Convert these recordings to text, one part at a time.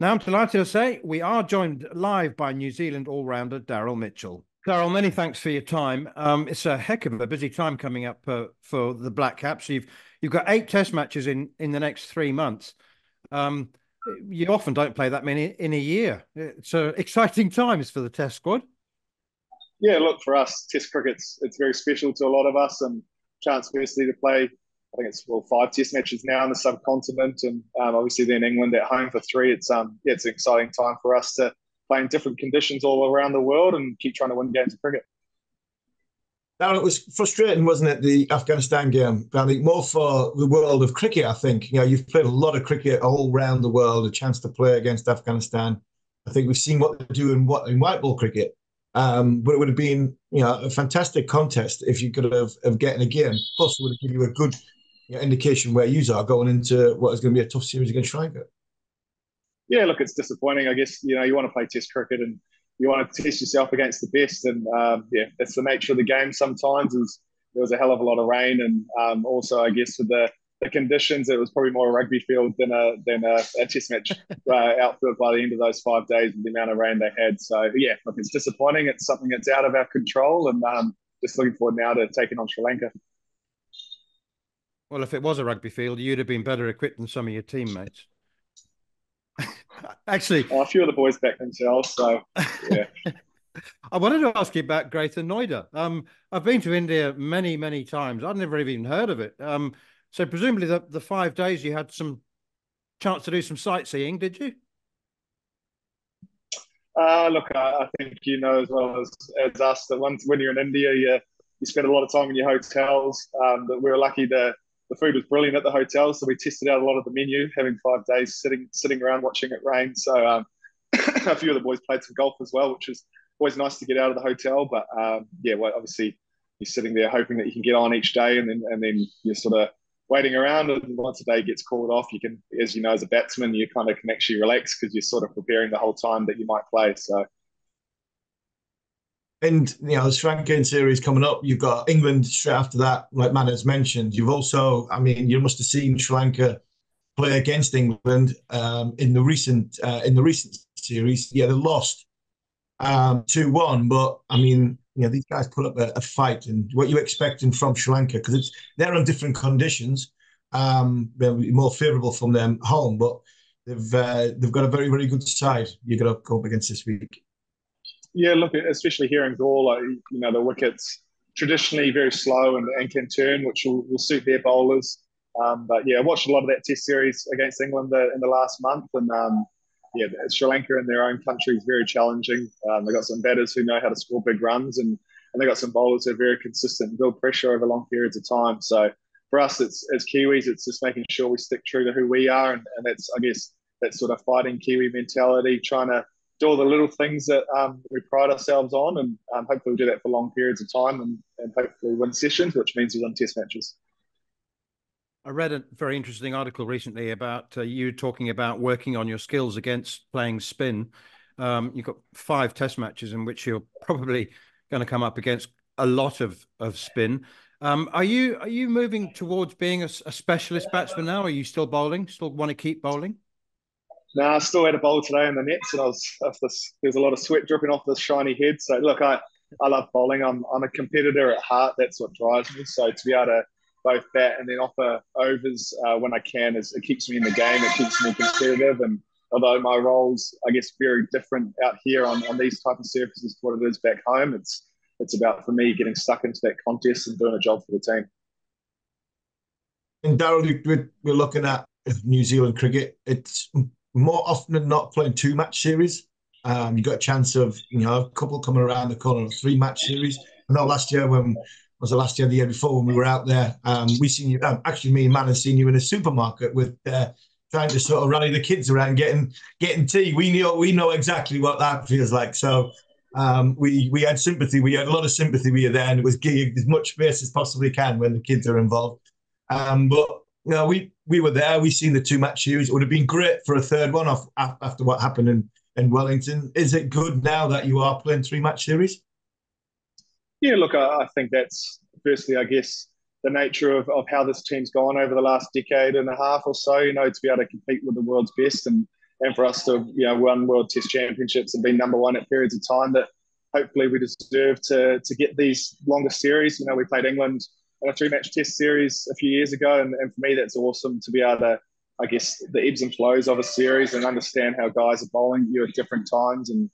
Now, I'm delighted to say we are joined live by New Zealand all-rounder Daryl Mitchell. Daryl, many thanks for your time. It's a heck of a busy time coming up for the Black Caps. You've got 8 test matches in the next 3 months. You often don't play that many in a year. It's exciting times for the test squad. Yeah, look, for us, test cricket's very special to a lot of us, and chance firstly to play, I think it's 5 test matches now in the subcontinent, and obviously then England at home for 3. It's yeah, it's an exciting time for us to play in different conditions all around the world and keep trying to win games of cricket. Darren, it was frustrating, wasn't it, the Afghanistan game? But I think more for the world of cricket, I think. You know, you've played a lot of cricket all around the world, a chance to play against Afghanistan. I think we've seen what they do in white ball cricket. But it would have been, you know, a fantastic contest if you could have gotten a game. Plus, it would have given you a good indication where you are going into what is going to be a tough series against Sri Lanka. Yeah, look, it's disappointing. I guess, you know, you want to play test cricket and you want to test yourself against the best, and yeah, that's the nature of the game. Sometimes is there was a hell of a lot of rain, and also I guess with the conditions, it was probably more a rugby field than a test match outfield by the end of those 5 days and the amount of rain they had. So yeah, look, it's disappointing. It's something that's out of our control, and just looking forward now to taking on Sri Lanka. Well, if it was a rugby field, you'd have been better equipped than some of your teammates. Actually, a few of the boys back themselves, so yeah. I wanted to ask you about Greater Noida. I've been to India many, many times. I'd never even heard of it. So presumably the 5 days you had some chance to do some sightseeing, did you? Look, I think you know as well as us that once when you're in India, you spend a lot of time in your hotels. That we were lucky to. The food was brilliant at the hotel, so we tested out a lot of the menu, having 5 days sitting around watching it rain. So a few of the boys played some golf as well, which was always nice to get out of the hotel. But yeah, well, obviously you're sitting there hoping that you can get on each day, and then you're sort of waiting around. And once a day gets called off, you can, as you know, as a batsman, you kind of can actually relax because you're sort of preparing the whole time that you might play. So. And, you know, the Sri Lankan series coming up, you've got England straight after that, like Matt has mentioned. You've also, I mean, you must have seen Sri Lanka play against England in the recent series. Yeah, they lost 2-1, but, I mean, you know, these guys put up a fight. And what you're expecting from Sri Lanka, because they're on different conditions, they're more favourable from them home, but they've got a very, very good side you're going to go up against this week. Yeah, look, especially here in Galle, you know, the wicket's traditionally very slow and can turn, which will suit their bowlers. But yeah, I watched a lot of that test series against England in the last month. And yeah, Sri Lanka in their own country is very challenging. They've got some batters who know how to score big runs, and they've got some bowlers who are very consistent and build pressure over long periods of time. So for us, it's as Kiwis, it's just making sure we stick true to who we are. And that's, I guess, that sort of fighting Kiwi mentality, trying to do all the little things that we pride ourselves on, and hopefully we'll do that for long periods of time, and hopefully win sessions, which means we win test matches. I read a very interesting article recently about you talking about working on your skills against playing spin. You've got 5 test matches in which you're probably going to come up against a lot of spin. Are you moving towards being a specialist batsman now? Are you still bowling? Still want to keep bowling? No, I still had a bowl today in the nets, and there was a lot of sweat dripping off this shiny head. So look, I love bowling. I'm a competitor at heart. That's what drives me. So to be able to both bat and then offer overs when I can, it keeps me in the game. It keeps me competitive. And although my role's, I guess, very different out here on these type of surfaces to what it is back home, it's about, for me, getting stuck into that contest and doing a job for the team. And Daryl, we're looking at New Zealand cricket. It's more often than not playing 2-match series. You got a chance of, you know, a couple coming around the corner of 3-match series. I know last year, the year before when we were out there, we seen you, actually me and Man have seen you in a supermarket with trying to sort of rally the kids around getting tea. We know exactly what that feels like. So we had sympathy. We had a lot of sympathy with you there, and it was gigged as much space as possibly can when the kids are involved. But you know, we were there. We seen the 2-match series. It would have been great for a third one off after what happened in Wellington. Is it good now that you are playing 3-match series? Yeah, look, I think that's, firstly, I guess, the nature of how this team's gone over the last decade and a half or so, you know, to be able to compete with the world's best and and for us to, you know, win World Test Championships and be number one at periods of time that hopefully we deserve to get these longer series. You know, we played England in a 3-match test series a few years ago, and for me that's awesome to be able to, I guess, the ebbs and flows of a series and understand how guys are bowling you at different times. And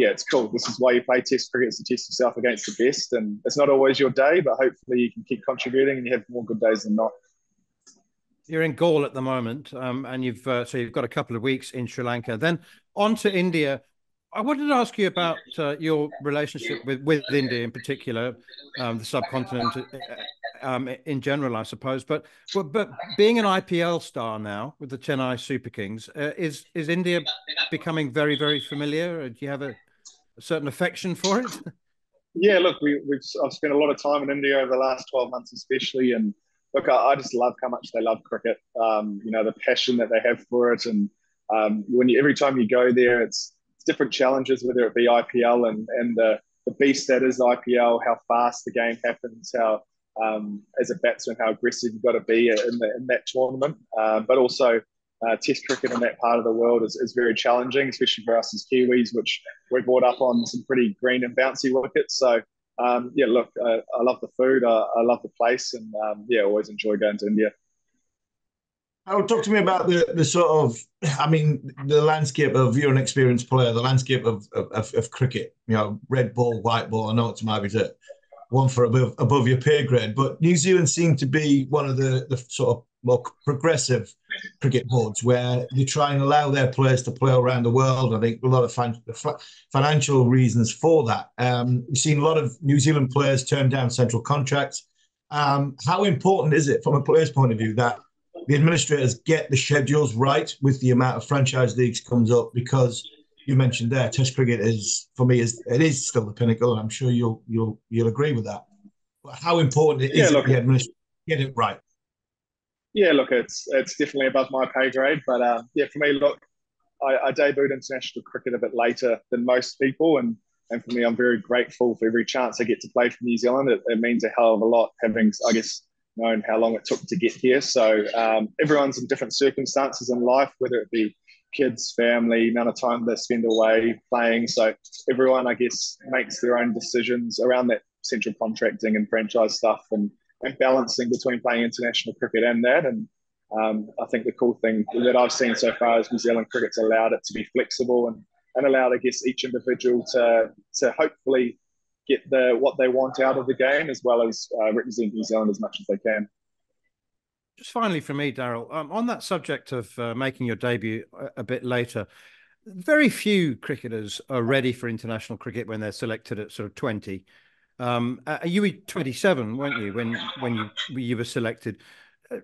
yeah, it's cool. This is why you play test cricket, is to test yourself against the best. And it's not always your day, but hopefully you can keep contributing and you have more good days than not. You're in Galle at the moment, and you've so you've got a couple of weeks in Sri Lanka. Then on to India. I wanted to ask you about your relationship with India in particular, the subcontinent in general, I suppose. But being an IPL star now with the Chennai Super Kings, is India becoming very, very familiar? Do you have a certain affection for it? Yeah, look, I've spent a lot of time in India over the last 12 months especially, and look, I just love how much they love cricket, you know, the passion that they have for it. And every time you go there, it's different challenges, whether it be IPL and the beast that is IPL, how fast the game happens, how, as a batsman, how aggressive you've got to be in that tournament. But also test cricket in that part of the world is very challenging, especially for us as Kiwis, which we're brought up on some pretty green and bouncy wickets. So, yeah, look, I love the food. I love the place, and yeah, always enjoy going to India. Oh, talk to me about the sort of, I mean, the landscape of, you're an experienced player, the landscape of cricket. You know, red ball, white ball. I know it's maybe one for above your pay grade, but New Zealand seemed to be one of the sort of more progressive cricket boards where they try and allow their players to play around the world. I think a lot of financial reasons for that. We've seen a lot of New Zealand players turn down central contracts. How important is it from a player's point of view that the administrators get the schedules right with the amount of franchise leagues comes up? Because you mentioned there, Test cricket is, for me, it is still the pinnacle, and I'm sure you'll agree with that. But how important is it the administration get it right? Yeah, look, it's definitely above my pay grade, but yeah, for me, look, I debuted international cricket a bit later than most people, and for me, I'm very grateful for every chance I get to play for New Zealand. It means a hell of a lot, having, I guess, known how long it took to get here. So everyone's in different circumstances in life, whether it be kids, family, amount of time they spend away playing. So everyone, I guess, makes their own decisions around that central contracting and franchise stuff and balancing between playing international cricket and that. And I think the cool thing that I've seen so far is New Zealand cricket's allowed it to be flexible and allowed, I guess, each individual to hopefully get what they want out of the game, as well as represent New Zealand as much as they can. Just finally for me, Daryl, on that subject of making your debut a bit later, very few cricketers are ready for international cricket when they're selected at sort of 20. You were 27, weren't you, when you were selected?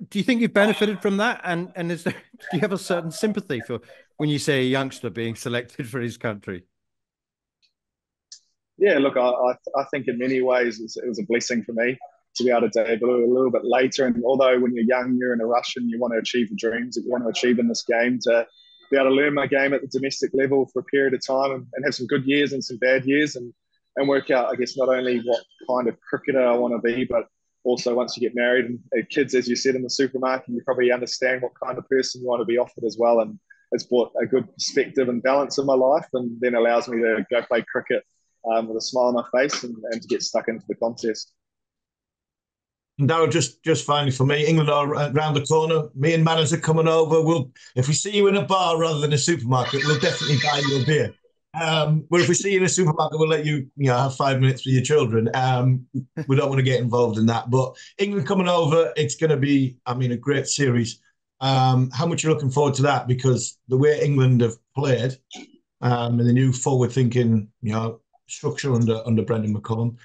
Do you think you've benefited from that? And do you have a certain sympathy for when you see a youngster being selected for his country? Yeah, look, I think in many ways it was a blessing for me to be able to debut a little bit later. And although when you're young, you're in a rush and you want to achieve the dreams that you want to achieve in this game, to be able to learn my game at the domestic level for a period of time and have some good years and some bad years and work out, I guess, not only what kind of cricketer I want to be, but also once you get married and have kids, as you said, in the supermarket, you probably understand what kind of person you want to be offered as well. And it's brought a good perspective and balance in my life, and then allows me to go play cricket with a smile on my face and to get stuck into the contest. And Daryl, just finally for me, England are round the corner. Me and Manners are coming over. If we see you in a bar rather than a supermarket, we'll definitely buy you a beer. But if we see you in a supermarket, we'll let you, have 5 minutes with your children. We don't want to get involved in that. But England coming over, it's going to be, a great series. How much are you looking forward to that? Because the way England have played and the new forward-thinking, structure under Brendon McCullum,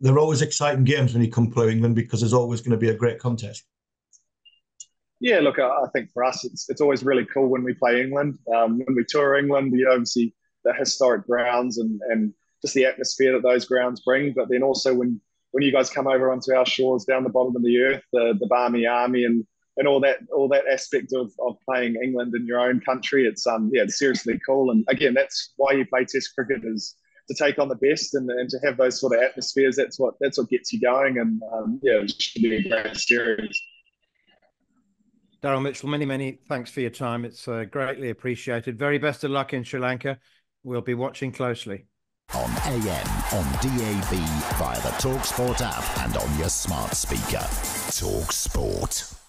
they're always exciting games when you come play England, because there's always going to be a great contest. Yeah, look, I think for us, it's always really cool when we play England. When we tour England, we obviously the historic grounds and just the atmosphere that those grounds bring. But then also when you guys come over onto our shores down the bottom of the earth, the Barmy Army and all that aspect of playing England in your own country, it's it's seriously cool. And again, that's why you play Test cricket, is to take on the best and to have those sort of atmospheres. That's what gets you going. And it should be a great series. Daryl Mitchell, many thanks for your time. It's greatly appreciated. Very best of luck in Sri Lanka. We'll be watching closely. On AM, on DAB, via the talkSPORT app and on your smart speaker. talkSPORT.